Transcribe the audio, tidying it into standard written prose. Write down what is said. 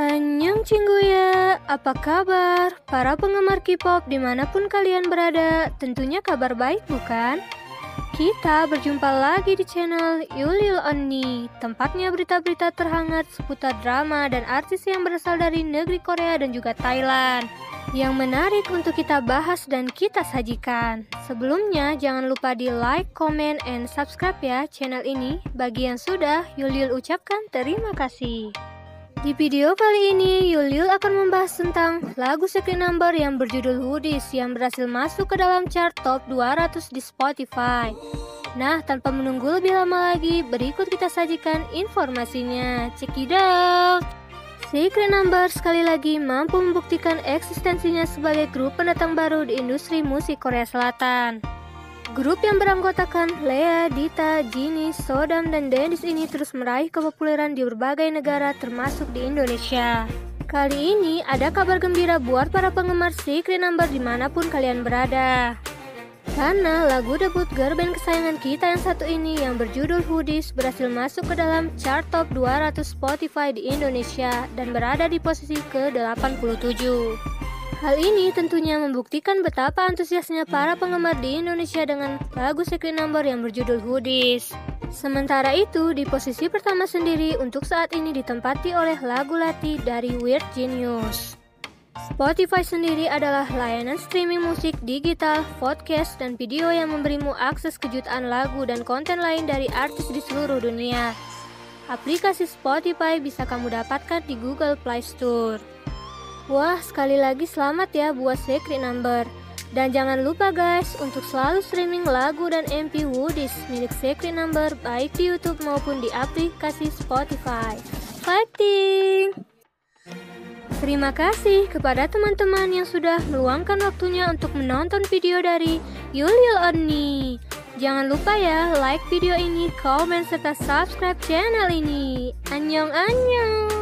Annyeong Cingguya, apa kabar? Para penggemar K-pop dimanapun kalian berada, tentunya kabar baik bukan? Kita berjumpa lagi di channel Yulyul Eonnie, tempatnya berita-berita terhangat seputar drama dan artis yang berasal dari negeri Korea dan juga Thailand, yang menarik untuk kita bahas dan kita sajikan. Sebelumnya jangan lupa di like, comment, and subscribe ya channel ini. Bagi yang sudah, Yulyul ucapkan terima kasih. Di video kali ini, Yulyul akan membahas tentang lagu Secret Number yang berjudul Hoodies yang berhasil masuk ke dalam chart top 200 di Spotify. Nah, tanpa menunggu lebih lama lagi, berikut kita sajikan informasinya. Cekidot! Secret Number sekali lagi mampu membuktikan eksistensinya sebagai grup pendatang baru di industri musik Korea Selatan. Grup yang beranggotakan Lea, Dita, Gini, Soodam, dan Dennis ini terus meraih kepopuleran di berbagai negara termasuk di Indonesia. Kali ini ada kabar gembira buat para penggemar Secret Number dimanapun kalian berada. Karena lagu debut girl band kesayangan kita yang satu ini yang berjudul Hoodies berhasil masuk ke dalam chart top 200 Spotify di Indonesia dan berada di posisi ke-87. Hal ini tentunya membuktikan betapa antusiasnya para penggemar di Indonesia dengan lagu Secret Number yang berjudul Hoodies. Sementara itu, di posisi pertama sendiri untuk saat ini ditempati oleh lagu Latih dari Weird Genius. Spotify sendiri adalah layanan streaming musik digital, podcast, dan video yang memberimu akses kejutaan lagu dan konten lain dari artis di seluruh dunia. Aplikasi Spotify bisa kamu dapatkan di Google Play Store. Wah, sekali lagi selamat ya buat Secret Number. Dan jangan lupa guys untuk selalu streaming lagu dan MP Hoodies milik Secret Number baik di YouTube maupun di aplikasi Spotify. Fighting! Terima kasih kepada teman-teman yang sudah meluangkan waktunya untuk menonton video dari Yulyul Eonnie. Jangan lupa ya like video ini, komen, serta subscribe channel ini. Annyeong annyeong!